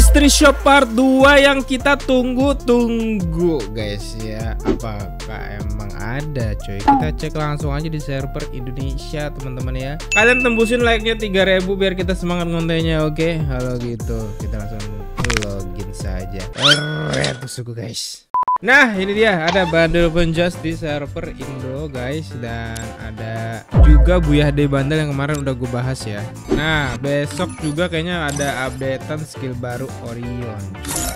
Mystery Shop Part 2 yang kita tunggu-tunggu guys ya. Apakah emang ada coy? Kita cek langsung aja di server Indonesia teman-teman ya. Kalian tembusin like-nya 3000 biar kita semangat kontennya, oke? Okay? Halo gitu, kita langsung login saja. Itu suku guys. Nah ini dia, ada bandel penjas di server Indo guys. Dan ada juga Buya HD bandel yang kemarin udah gue bahas ya. Nah besok juga kayaknya ada updatean skill baru Orion.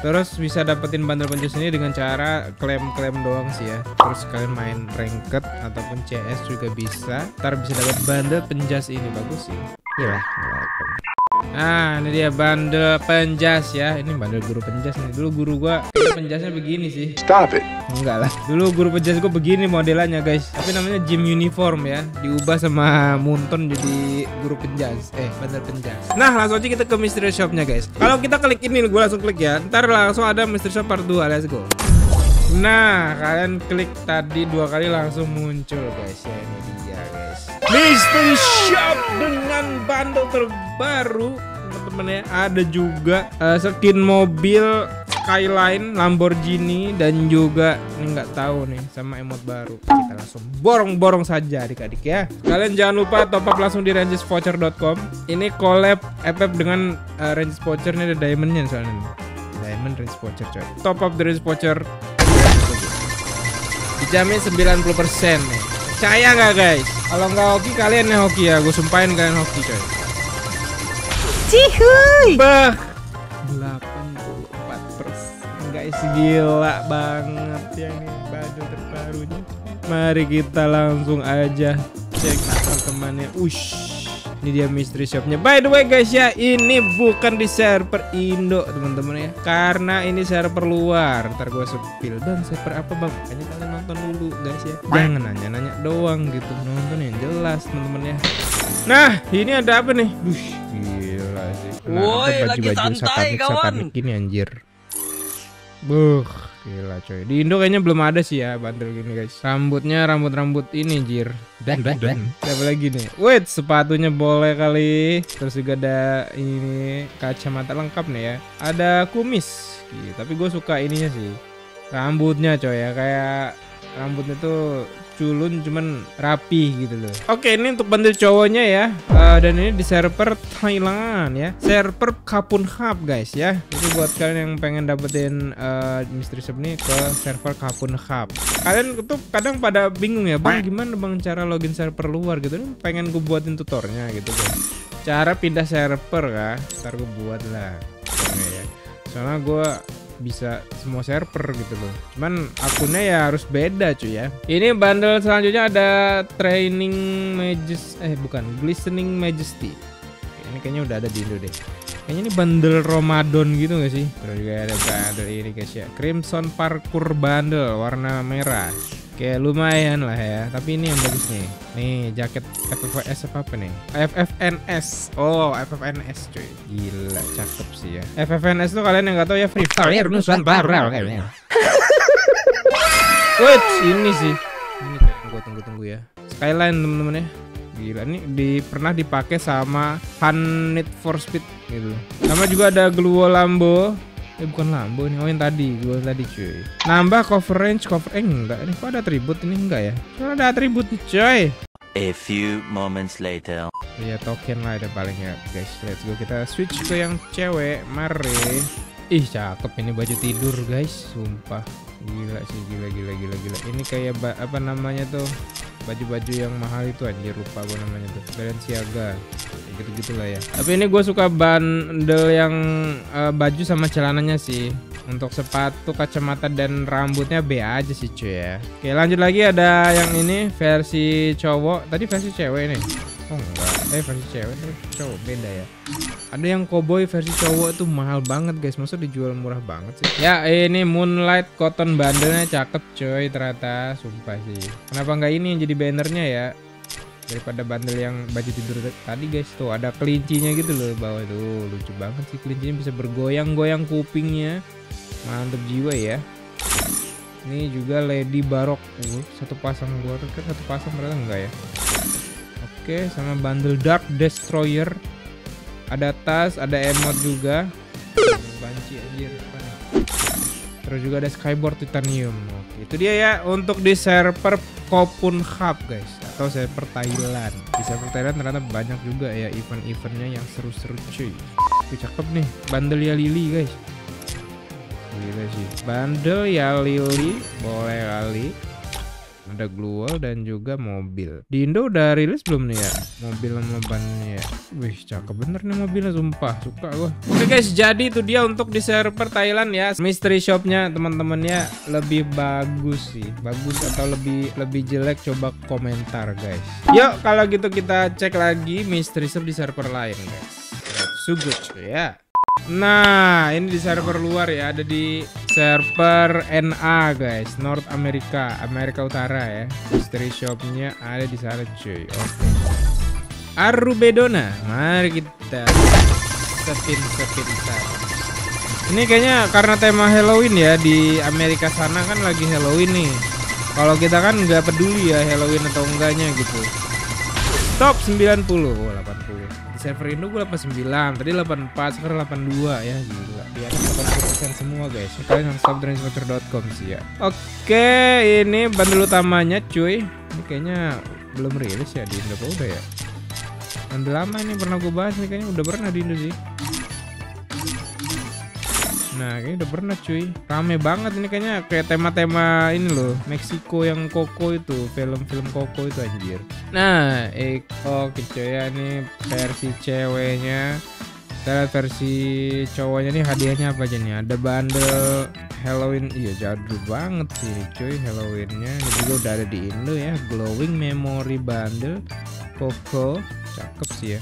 Terus bisa dapetin bandel penjas ini dengan cara klaim-klaim doang sih ya. Terus kalian main ranked ataupun CS juga bisa. Ntar bisa dapet bandel penjas ini, bagus sih. Iyalah. Nah ini dia bandel penjas ya. Ini bandel guru penjas nih. Dulu guru gua penjasnya begini sih. Stop it. Enggak lah. Dulu guru penjas gua begini modelannya guys. Tapi namanya gym uniform ya. Diubah sama Moonton jadi guru penjas. Bandel penjas. Nah langsung aja kita ke mystery shopnya guys. Kalau kita klik ini, gua langsung klik ya. Ntar langsung ada mystery shop part 2. Let's go. Nah kalian klik tadi 2 kali langsung muncul guys ya. Ini dia guys, mystery shop dengan bundle terbaru teman-teman ya. Ada juga skin mobil Skyline, Lamborghini, dan juga ini nggak tahu nih, sama emot baru. Kita langsung borong-borong saja adik-adik ya. Kalian jangan lupa top up langsung di rangesvoucher.com. Ini collab FF dengan rangesvoucher, ini ada diamondnya soalnya nih. Diamond rangesvoucher coy. Top up di rangesvoucher dijamin 90% nih. Percaya nggak guys? Kalau nggak hoki kalian yang hoki ya, gue sumpahin kalian hoki coy. Cihuy. Bah. 84% guys, gila banget ya ini baju terbarunya. Mari kita langsung aja cek teman-temannya. Ini dia mystery shopnya. By the way guys ya, ini bukan di server Indo teman-teman ya, karena ini server luar. Ntar gue sepil, bang server apa bang? Hanya kalian nonton dulu guys ya, jangan nanya-nanya doang gitu. Nonton yang jelas teman-teman ya. Nah ini ada apa nih? Gila sih. Woi lagi santai kawan. Gini anjir. Buh, gila coy. Di Indo kayaknya belum ada sih ya bandel gini guys. Rambutnya rambut ini jir. Dan. Ada lagi nih. Wait, sepatunya boleh kali. Terus juga ada ini kacamata lengkap nih ya. Ada kumis. Gitu. Tapi gue suka ininya sih. Rambutnya coy ya, kayak rambutnya tuh culun cuman rapi gitu loh. Oke, ini untuk bandel cowoknya ya. Dan ini di server Thailand ya. Server Kopun Hub guys ya. Jadi buat kalian yang pengen dapetin mystery shop ini ke server Kopun Hub. Kalian tuh kadang pada bingung ya, bang gimana bang cara login server luar gitu. Ini pengen gue buatin tutornya gitu kan. Cara pindah server kah? Ntar gue buat lah. Ya. Soalnya gue bisa semua server gitu loh. Cuman akunnya ya harus beda cuy ya. Ini bundle selanjutnya ada training majesty. Bukan, glistening majesty. Ini kayaknya udah ada di Indo deh. Kayaknya ini bundle Ramadan gitu gak sih? Terus juga ada bundle ini guys ya, Crimson Parkour Bundle warna merah. Oke lumayan lah ya. Tapi ini yang bagus nih. Nih jaket FFNS apa nih? FFNS. Oh FFNS cuy. Gila cakep sih ya. FFNS tuh kalian yang gak tau ya, Free Fire nusan barang kayaknya. Wait ini sih. Ini gue tunggu-tunggu ya. Skyline temen-temen ya. Gila nih pernah dipakai sama Need for Speed gitu. Sama juga ada Gluo Lambo. Bukan Lambo nih, oh yang tadi, cuy. Nambah coverage, enggak. Ini kok ada atribut ini enggak ya? Soalnya ada atribut coy. A few moments later. Iya token lah ada paling ya guys. Let's go, kita switch ke yang cewek. Mari. Ih cakep ini baju tidur guys, sumpah. Gila sih, gila. Ini kayak apa namanya tuh? Baju-baju yang mahal itu anjir, lupa gue namanya tuh. Balenciaga gitu-gitu lah ya. Tapi ini gue suka bandel yang baju sama celananya sih. Untuk sepatu, kacamata, dan rambutnya B aja sih cuy ya. Oke lanjut lagi, ada yang ini versi cowok. Tadi versi cewek nih. Oh enggak, versi cewek tapi cowok beda ya. Ada yang cowboy versi cowok tuh mahal banget guys. Masa dijual murah banget sih. Ya ini Moonlight Cotton bandelnya cakep coy ternyata. Sumpah sih. Kenapa nggak ini yang jadi bannernya ya, daripada bandel yang baju tidur tadi guys. Tuh ada kelincinya gitu loh bawah tuh. Lucu banget sih kelincinya, bisa bergoyang-goyang kupingnya. Mantep jiwa ya. Ini juga Lady Barok. Satu pasang gua kan, satu pasang ternyata enggak ya. Oke sama bandel Dark Destroyer. Ada tas, ada emot juga. Banyak banci anjir. Terus juga ada skyboard titanium. Oke, itu dia ya untuk di server Kopun Hub guys, atau server Thailand. Di server Thailand ternyata banyak juga ya event-eventnya yang seru-seru cuy. Oke, cakep nih bandel ya Lili guys. Gila sih. Bandel ya Lili, boleh kali. Ada glual dan juga mobil. Di Indo udah rilis belum nih ya? Mobil sama bannya ya. Wih, cakep bener nih mobilnya, sumpah suka gua. Oke guys, jadi itu dia untuk di server Thailand ya. Mystery shopnya teman-temannya lebih bagus sih. Bagus atau lebih jelek coba komentar guys. Yuk kalau gitu kita cek lagi mystery shop di server lain guys. Sugut ya. Nah, ini di server luar ya, ada di server NA guys, North America, Amerika Utara ya. Mystery shopnya ada di sana cuy. Oke. Arubedona, mari kita sepin-sepin. Ini kayaknya karena tema Halloween ya, di Amerika sana kan lagi Halloween nih. Kalau kita kan nggak peduli ya Halloween atau enggaknya gitu. Top 90, oh, 80. Di server Indo gue 89, tadi 84, sekarang 82 ya. Gila, dia 80% semua guys. Kalian harus subscribe rangesvoucher.com sih ya. Oke, ini bundle utamanya cuy. Ini kayaknya belum rilis ya di Indo, udah ya. Bundle lama ini pernah gue bahas nih, kayaknya udah pernah di Indo sih. Nah, ini udah pernah cuy. Rame banget ini kayaknya, kayak tema-tema ini loh, Meksiko yang Coco itu, film-film Coco itu anjir. Nah, Eko ya nih versi ceweknya. Kita lihat versi cowoknya nih hadiahnya apa aja nih. Ada bundle Halloween. Iya, jadul banget sih cuy Halloweennya. Ini juga udah ada di Indo ya, Glowing Memory Bundle Coco. Cakep sih ya.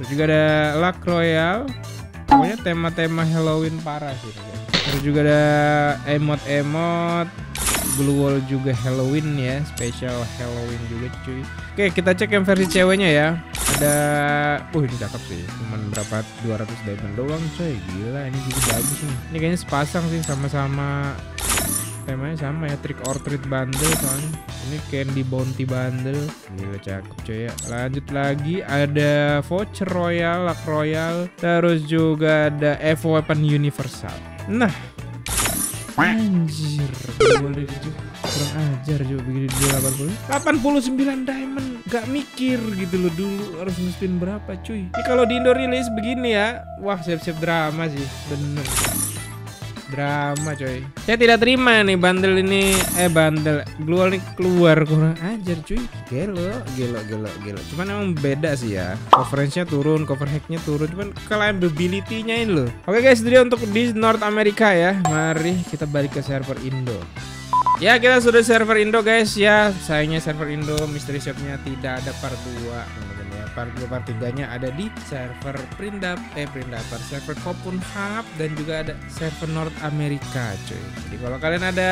Terus juga ada Luck Royale. Pokoknya tema-tema Halloween parah sih. Terus juga ada emot-emot, glue wall juga Halloween ya, spesial Halloween juga cuy. Oke, kita cek yang versi ceweknya ya. Ada, ini cakep sih. Cuman berapa 200 diamond doang cuy. Gila, ini juga bagus nih. Ini kayaknya sepasang sih, sama-sama temanya sama ya, trick or treat bundle soalnya. Ini candy bounty bundle. Gila cakep cuy ya. Lanjut lagi ada voucher royal, luck royal. Terus juga ada evo weapon universal. Nah, anjir, boleh juga. Kurang ajar coba begini di 80. 89 diamond. Gak mikir gitu loh dulu harus nge-spin berapa cuy. Ini kalau di Indo rilis begini ya, wah siap-siap drama sih, bener drama coy. Saya tidak terima nih bandel ini, bandel glual nih keluar, kurang ajar cuy. Gelo. Cuman emang beda sih ya, coverage-nya turun, cover hack-nya turun, cuman reliability-nya ini loh. Oke guys, itu dia untuk di North America ya. Mari kita balik ke server Indo. Ya, kita sudah server Indo guys ya. Sayangnya server Indo mystery shopnya tidak ada part 2. Part 2 part 3 nya ada di server server Kopun Hub dan juga ada server North America cuy. Jadi kalau kalian ada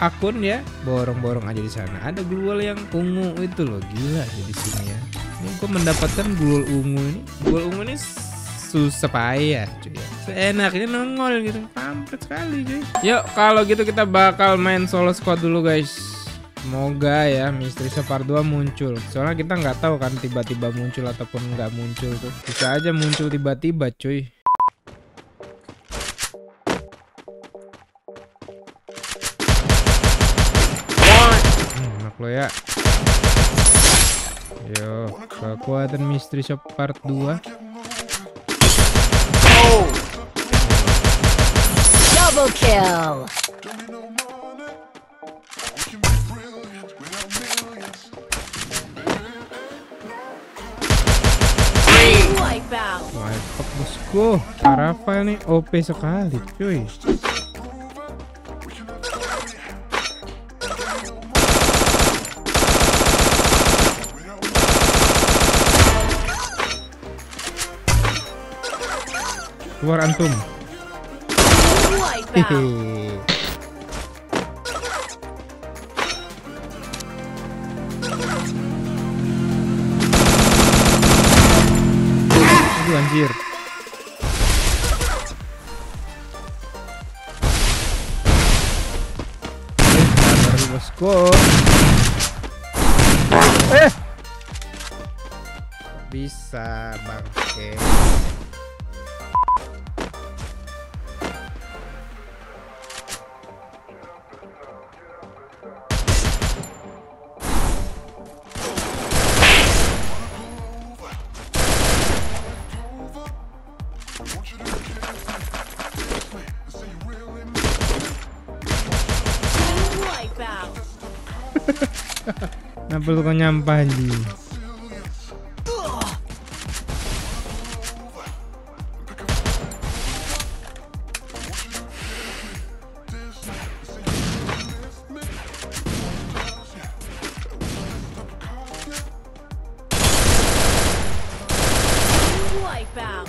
akun ya, borong-borong aja di sana. Ada glual yang ungu itu loh, gila ya di sini ya. Ini gue mendapatkan glual ungu ini. Glual ungu ini susah payah cuy. Seenaknya nongol gitu, pampet sekali cuy. Yuk kalau gitu kita bakal main solo squad dulu guys. Semoga ya misteri part 2 muncul. Soalnya kita nggak tahu kan tiba-tiba muncul ataupun nggak muncul tuh. Bisa aja muncul tiba-tiba cuy. Enak lo ya. Yo, kekuatan misteri part 2. Double kill. Mantap bosku, Rafael nih OP sekali cuy. Keluar antum. Anjir. Dari bosku. Bisa bangke. Kenapa lu kok nyampah anjing?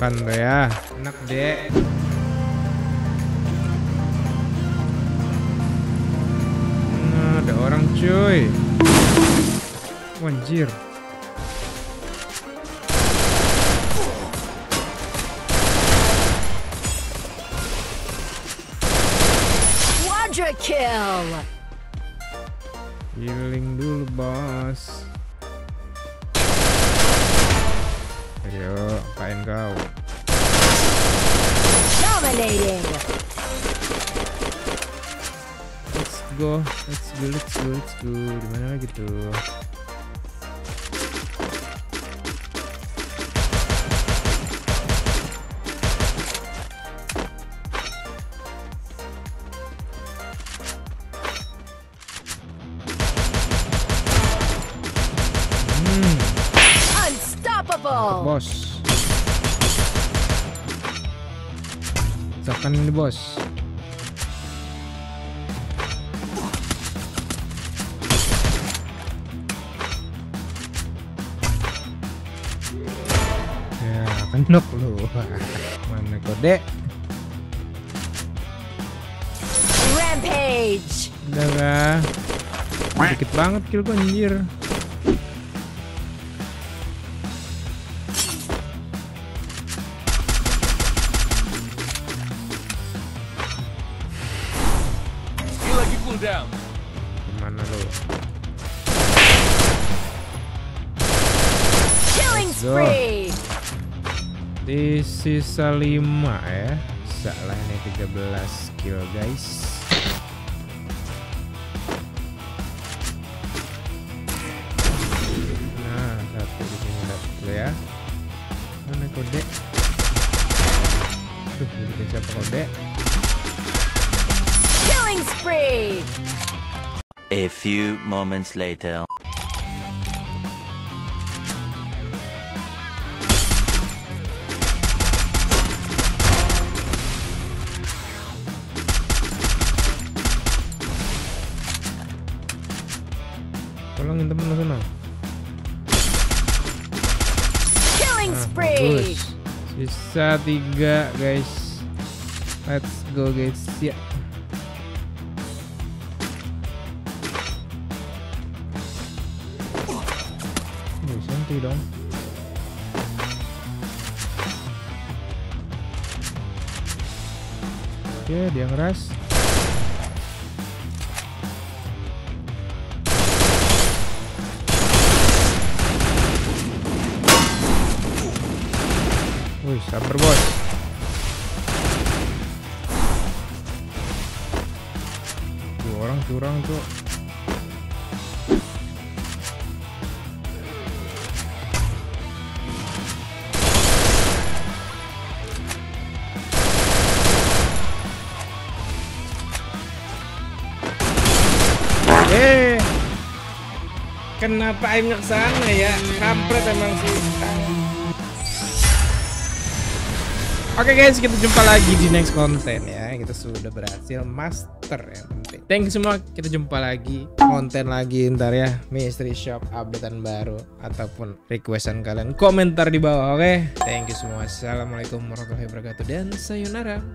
Kan ya, enak deh. Nah, ada orang cuy. Anjir. Quadra kill. Healing dulu, bos. Ayo, kain kau. Dominating. Let's go, let's go, let's go, let's go. Dimana lagi tuh? Bos, misalkan ini bos. Ya kenok lu. Mana kode? Rampage. Udah lah. Sedikit banget kill gua anjir. Mana lo? Killing spree. Di sisa 5 ya. Salah ini 13 kill guys. Nah, satu di sini dulu ya. Mana kode? Tuh, ini siapa kode? Killing spree. A few moments later. Tolongin temen lo sana. Killing spree. Sisa 3 guys. Let's go guys ya. Dong. Oke, dia ngeras. Wih, sabar bos. Dua orang curang tuh. Kenapa aimnya ke sana ya? Kampret emang sih. Oke guys, kita jumpa lagi di next konten ya. Kita sudah berhasil master yang penting. Thank you semua. Kita jumpa lagi konten lagi ntar ya. Mystery shop updatean baru ataupun requestan kalian komentar di bawah, oke? Thank you semua. Assalamualaikum warahmatullahi wabarakatuh dan sayonara.